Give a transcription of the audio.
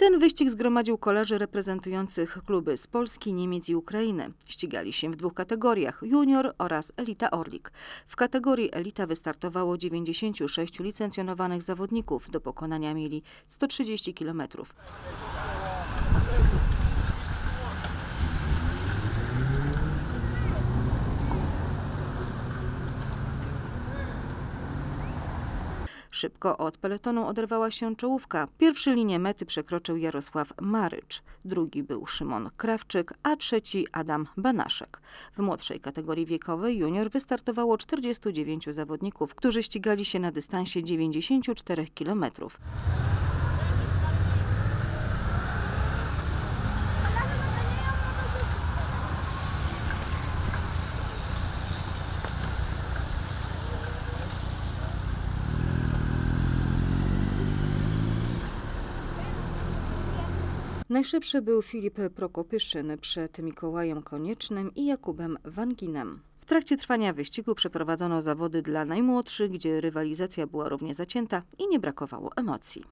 Ten wyścig zgromadził kolarzy reprezentujących kluby z Polski, Niemiec i Ukrainy. Ścigali się w dwóch kategoriach – junior oraz elita Orlik. W kategorii elita wystartowało 96 licencjonowanych zawodników. Do pokonania mieli 130 km. Szybko od peletonu oderwała się czołówka. Pierwszy linię mety przekroczył Jarosław Marycz, drugi był Szymon Krawczyk, a trzeci Adam Banaszek. W młodszej kategorii wiekowej junior wystartowało 49 zawodników, którzy ścigali się na dystansie 94 km. Najszybszy był Filip Prokopyszyn przed Mikołajem Koniecznym i Jakubem Wanginem. W trakcie trwania wyścigu przeprowadzono zawody dla najmłodszych, gdzie rywalizacja była równie zacięta i nie brakowało emocji.